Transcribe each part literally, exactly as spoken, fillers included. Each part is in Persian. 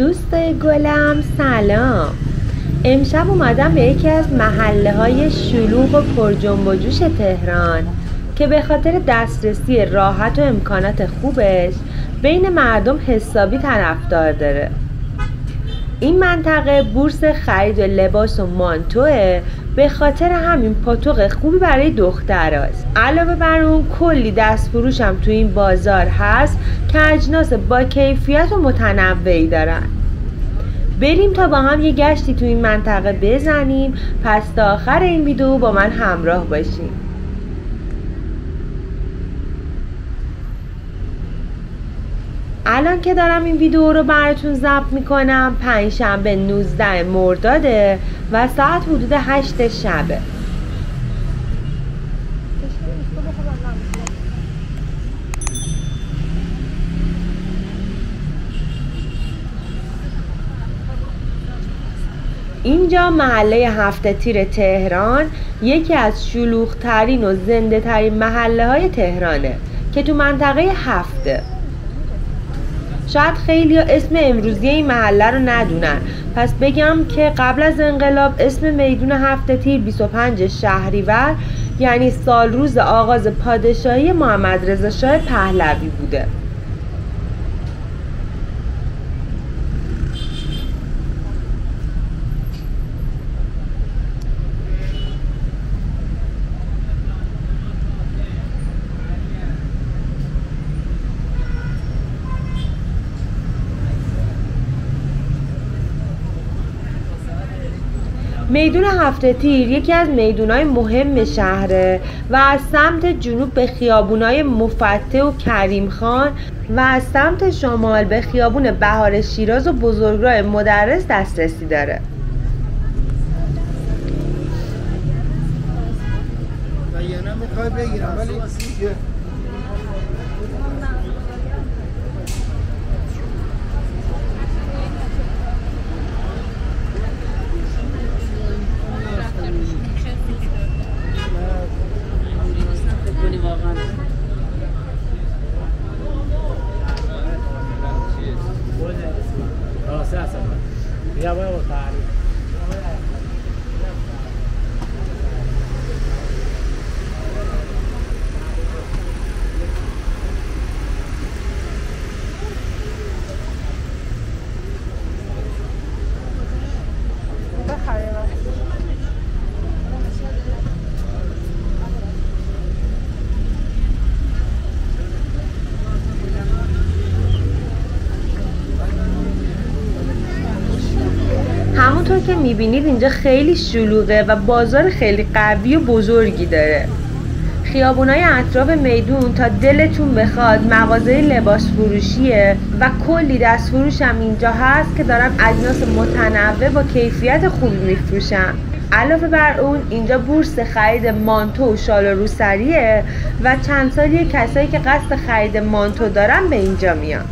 دوست گلم سلام. امشب اومدم به یکی از محله های شلوغ و پرجنب و جوش تهران که به خاطر دسترسی راحت و امکانات خوبش بین مردم حسابی طرفدار داره. این منطقه بورس خرید و لباس و مانتوه، به خاطر همین پاتوق خوبی برای دختراست. علاوه بر اون کلی دستفروش هم تو این بازار هست که اجناس با کیفیت و متنوعی دارن. بریم تا با هم یه گشتی تو این منطقه بزنیم، پس تا آخر این ویدیو با من همراه باشیم. الان که دارم این ویدیو رو براتون ضبط میکنم پنجشنبه نوزده مرداده و ساعت حدود هشت شبه. اینجا محله هفت تیر تهران یکی از شلوغترین و زنده ترین محله های تهرانه که تو منطقه هفته. شاید خیلی ها اسم امروزی این محله رو ندونن، پس بگم که قبل از انقلاب اسم میدون هفت تیر بیست و پنج شهریور یعنی سال روز آغاز پادشاهی محمد رضا شاه پهلوی بوده. میدون هفت تیر یکی از میدونای مهم شهره و از سمت جنوب به خیابونای مفتح و کریم خان و از سمت شمال به خیابون بهار شیراز و بزرگراه مدرس دسترسی داره. همونطور که میبینید اینجا خیلی شلوغه و بازار خیلی قوی و بزرگی داره. خیابونای اطراف میدون تا دلتون بخواد مغازه لباس فروشیه و کلی دست فروش هم اینجا هست که دارن اجناس متنوع با کیفیت خوبی میفروشن. علاوه بر اون اینجا بورس خرید مانتو و شال و روسریه و چند سالی کسایی که قصد خرید مانتو دارن به اینجا میان.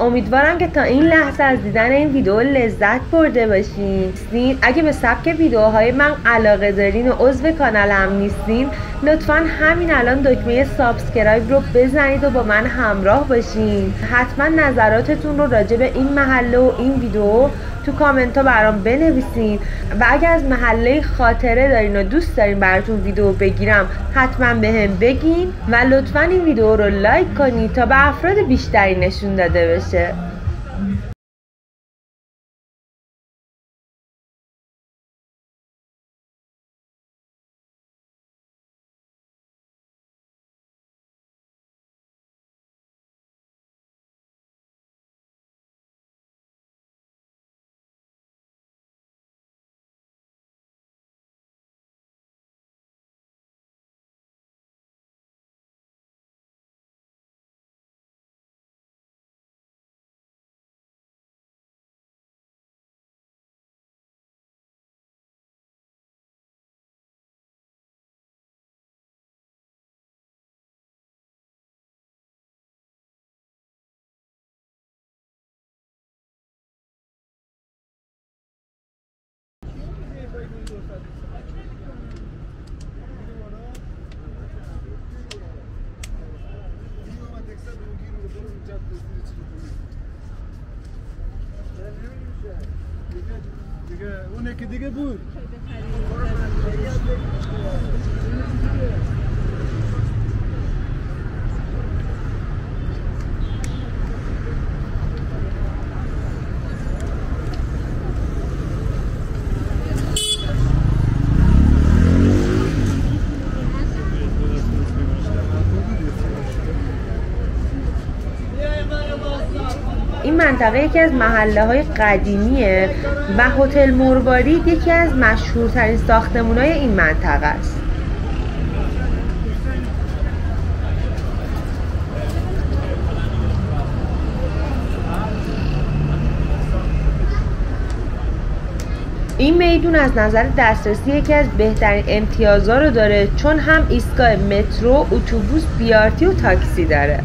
امیدوارم که تا این لحظه از دیدن این ویدیو لذت برده باشین. اگه به سبک ویدیوهای من علاقه دارین و عضو کانالم نیستین، لطفا همین الان دکمه سابسکرایب رو بزنید و با من همراه باشین. حتما نظراتتون رو راجع به این محله و این ویدیو تو کامنت ها برام بنویسین و اگه از محله خاطره دارین و دوست دارین براتون ویدیو بگیرم حتما بهم بگین و لطفا این ویدیو رو لایک کنید تا به افراد بیشتری نشون داده بشه. اونه که دیگه بود. منطقه یکی از محله های قدیمیه و هتل مروارید یکی از مشهورترین ساختمون های این منطقه است. این میدون از نظر دسترسی یکی از بهترین امتیازها رو داره چون هم ایستگاه مترو، اتوبوس، بیارتی و تاکسی داره.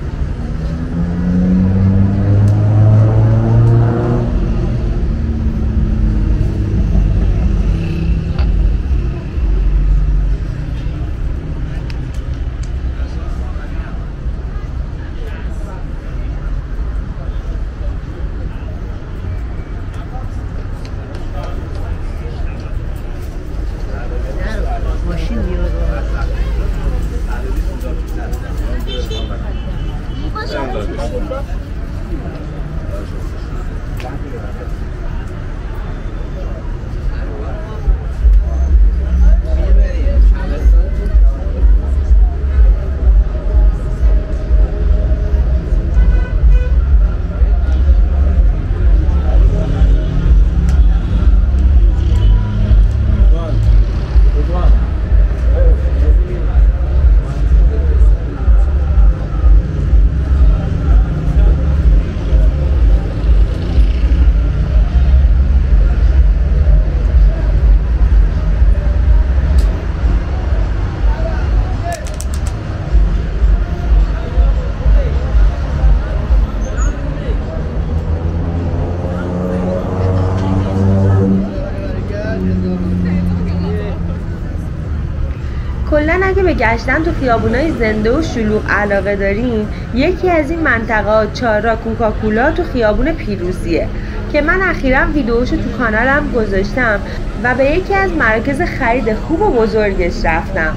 کلاً اگه به گشتن تو خیابونای زنده و شلوغ علاقه دارین، یکی از این منطقه چهارراه کوکاکولا تو خیابون پیروزیه که من اخیراً ویدیوشو تو کانالم گذاشتم و به یکی از مراکز خرید خوب و بزرگش رفتم.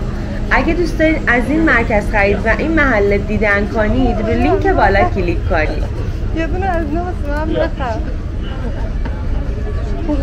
اگه دوست دارین از این مرکز خرید و این محله دیدن کنید رو لینک بالا کلیک کنید. یه دونه از نو هم بخرم. خوب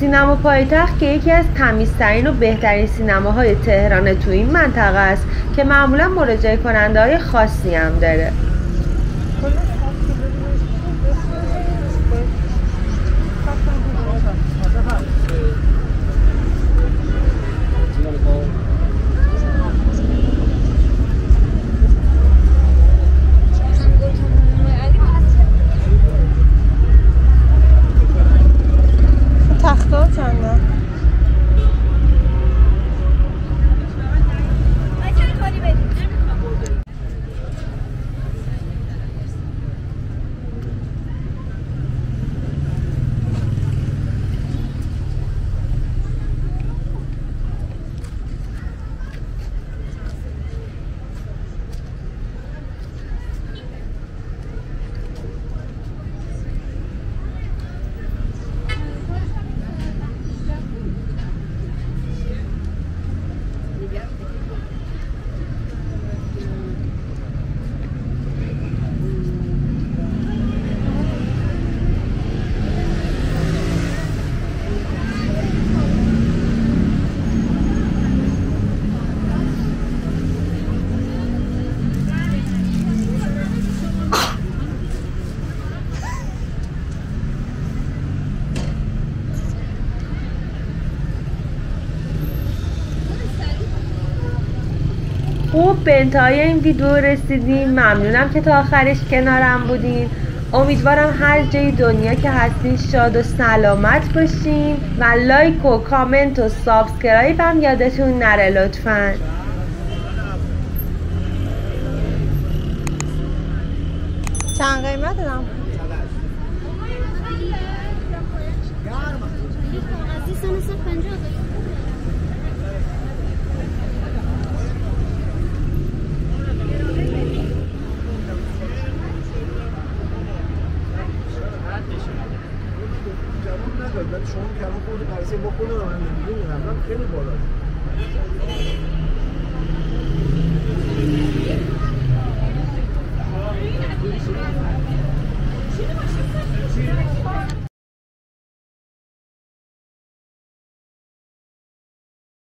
سینما پایتخت که یکی از تمیزترین و بهترین سینماهای تهران تو این منطقه است که معمولا مراجعه کننده های خاصی هم داره. خوب به انتهای این ویدیو رسیدیم. ممنونم که تا آخرش کنارم بودین. امیدوارم هر جای دنیا که هستین شاد و سلامت باشین و لایک و کامنت و سابسکرایب هم یادتون نره لطفاً. چند قیمت دادم؟ شما کلام خود پرسه بکنه، من نمیدونم خیلی بالاست.